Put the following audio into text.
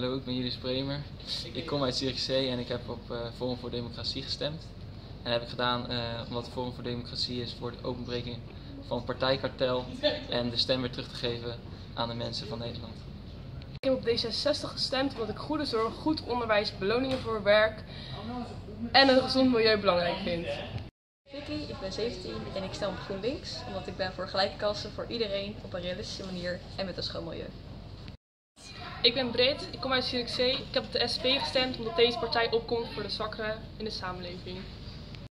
Hallo, ik ben Julius Bremer. Ik kom uit Zierikzee en ik heb op Forum voor Democratie gestemd. En dat heb ik gedaan omdat Forum voor Democratie is voor de openbreking van partijkartel en de stem weer terug te geven aan de mensen van Nederland. Ik heb op D66 gestemd omdat ik goede zorg, goed onderwijs, beloningen voor werk en een gezond milieu belangrijk vind. Vicky, ik ben 17 en ik stem op GroenLinks omdat ik ben voor gelijke kansen voor iedereen op een realistische manier en met een schoon milieu. Ik ben Britt, ik kom uit Zierikzee. Ik heb op de SP gestemd omdat deze partij opkomt voor de zwakkeren in de samenleving.